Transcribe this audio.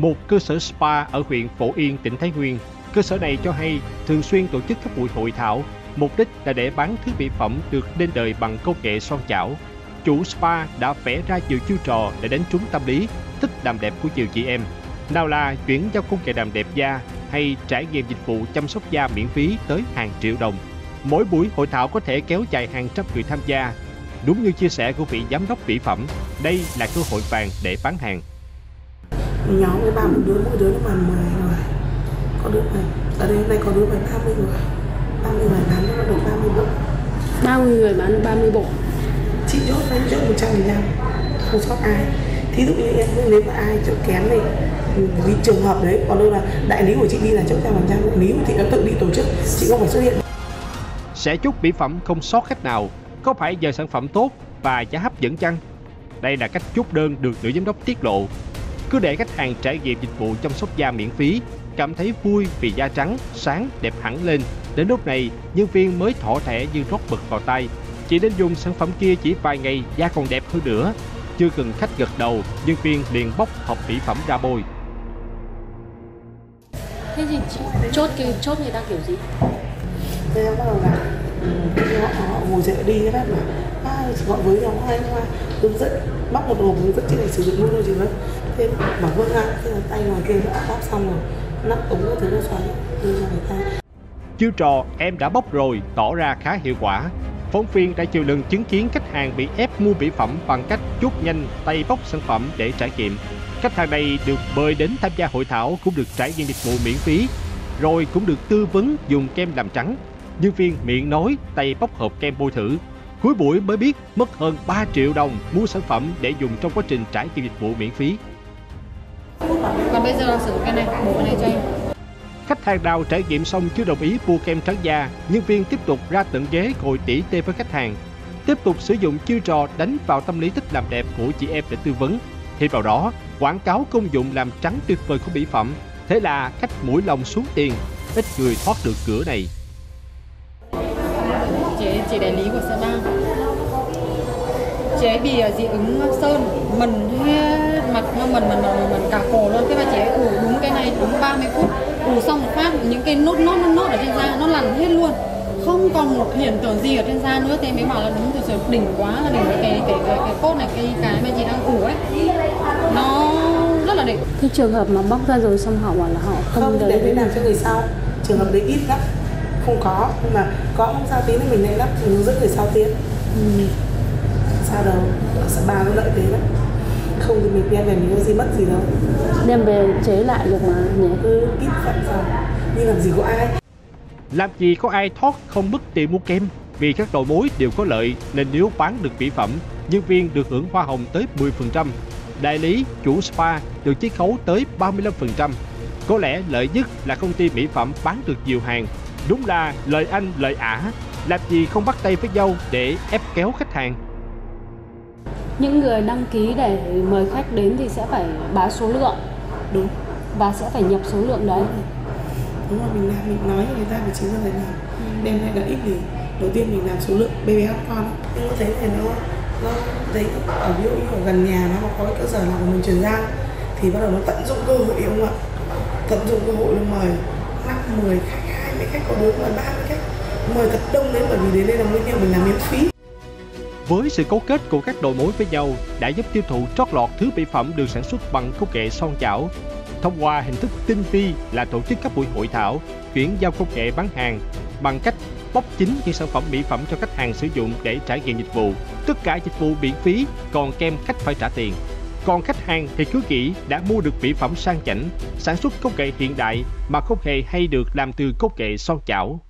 một cơ sở spa ở huyện Phổ Yên, tỉnh Thái Nguyên. Cơ sở này cho hay thường xuyên tổ chức các buổi hội thảo, mục đích là để bán thiết bị phẩm được lên đời bằng công nghệ son chảo. Chủ spa đã vẽ ra nhiều chiêu trò để đánh trúng tâm lý thích làm đẹp của nhiều chị em. Nào là chuyển giao công nghệ làm đẹp da hay trải nghiệm dịch vụ chăm sóc da miễn phí tới hàng triệu đồng. Mỗi buổi hội thảo có thể kéo dài hàng trăm người tham gia. Đúng như chia sẻ của vị giám đốc mỹ phẩm, đây là cơ hội vàng để bán hàng. Nhóm với ba mình đứa, mỗi đứa nó bằng 10 người. Có đứa này, ở đây hôm nay có đứa này 30 người. 30 người bán nó được 30 bộ. 30 người bán được 30 bộ. Chị chốt lên chốt 100%, không sót ai. Thí dụ như em nếu mà ai chỗ kém này, vì trường hợp đấy, còn đâu là đại lý của chị đi là chỗ 100%, đại lý của chị nó tự đi tổ chức, chị không phải xuất hiện. Sẽ chốt mỹ phẩm không sót khách nào. Có phải giờ sản phẩm tốt và giá hấp dẫn chăng? Đây là cách chốt đơn được nữ giám đốc tiết lộ. Cứ để khách hàng trải nghiệm dịch vụ chăm sóc da miễn phí, cảm thấy vui vì da trắng, sáng, đẹp hẳn lên. Đến lúc này, nhân viên mới thỏ thẻ như rót bực vào tay. Chỉ đến dùng sản phẩm kia chỉ vài ngày, da còn đẹp hơn nữa. Chưa cần khách gật đầu, nhân viên liền bóc hộp mỹ phẩm ra bôi. Thế thì chốt người ta kiểu gì? Thế bắt đầu là họ ngồi dậy đi các bác mà gọi với nhóm hai hoa hướng dẫn bóc một hộp hướng dẫn chị này sử dụng luôn rồi chị vẫn thế bảo vâng ạ, thế là tay ngoài kia đã bóc xong rồi nắp ống thứ nó xoắn đưa cho người ta. Chiêu trò em đã bóc rồi tỏ ra khá hiệu quả. Phóng viên đã nhiều lần chứng kiến khách hàng bị ép mua mỹ phẩm bằng cách chốt nhanh tay bóc sản phẩm để trải nghiệm. Khách hàng này được mời đến tham gia hội thảo, cũng được trải nghiệm dịch vụ miễn phí, rồi cũng được tư vấn dùng kem làm trắng. Nhân viên miệng nói tay bóc hộp kem bôi thử. Cuối buổi mới biết mất hơn 3 triệu đồng mua sản phẩm để dùng trong quá trình trải nghiệm dịch vụ miễn phí. Còn bây giờ sử dụng cái này, bộ này cho em. Khách hàng nào trải nghiệm xong chưa đồng ý mua kem trắng da, nhân viên tiếp tục ra tận ghế ngồi tỉ tê với khách hàng. Tiếp tục sử dụng chiêu trò đánh vào tâm lý thích làm đẹp của chị em để tư vấn. Thêm vào đó, quảng cáo công dụng làm trắng tuyệt vời của mỹ phẩm. Thế là khách mũi lòng xuống tiền, ít người thoát được cửa này. Chị đại lý của spa, chị ấy bị dị ứng sơn, mẩn hết mặt, mẩn cả cổ luôn. Thế mà chị ấy ủ đúng cái này đúng 30 phút, ủ xong một phát những cái nốt ở trên da nó lằn hết luôn, không còn một hiện tượng gì ở trên da nữa. Thế mới bảo là đúng rồi, đỉnh quá, là đỉnh cái cốt này, cái mà chị đang ủ ấy, nó rất là đỉnh. Cái trường hợp mà bóc ra rồi xong họ bảo là họ không để làm cho người sau, trường hợp đấy ít lắm. Không có, nhưng mà có không sao tí nữa mình lại lắp hướng dẫn người sau tiếng. Sao đâu, spa nó lợi thế lắm. Không thì mình đem về mình có gì mất gì đâu. Đem về chế lại được mà nhỉ? Ít phận sao, nhưng làm gì có ai. Làm gì có ai thoát không mất tiền mua kem. Vì các đầu mối đều có lợi nên nếu bán được mỹ phẩm, nhân viên được hưởng hoa hồng tới 10%. Đại lý, chủ spa được chiết khấu tới 35%. Có lẽ lợi nhất là công ty mỹ phẩm bán được nhiều hàng. Đúng là lời anh lời ả, làm gì không bắt tay với nhau để ép kéo khách hàng. Những người đăng ký để mời khách đến thì sẽ phải báo số lượng. Đúng. Và sẽ phải nhập số lượng đấy. Đúng rồi, mình nói với người ta về chính là làm. Đem lại lợi ích thì đầu tiên mình làm số lượng baby hot con. Nhưng nó thấy là nó thấy ở ví dụ như gần nhà nó có cái cơ sở nào của mình chuyển giao thì bắt đầu nó tận dụng cơ hội đúng không ạ? Tận dụng cơ hội nó mời 5-10 khách. Khách có đối với 30 khách, mời thật đông đến bởi vì đến đây là nguyên nhân mình làm miễn phí. Với sự cấu kết của các đầu mối với nhau đã giúp tiêu thụ trót lọt thứ mỹ phẩm được sản xuất bằng công nghệ son chảo. Thông qua hình thức tinh vi là tổ chức các buổi hội thảo, chuyển giao công nghệ bán hàng bằng cách bóc chính những sản phẩm mỹ phẩm cho khách hàng sử dụng để trải nghiệm dịch vụ. Tất cả dịch vụ miễn phí, còn kem khách phải trả tiền. Còn khách hàng thì cứ nghĩ đã mua được mỹ phẩm sang chảnh, sản xuất công nghệ hiện đại mà không hề hay được làm từ công nghệ son chảo.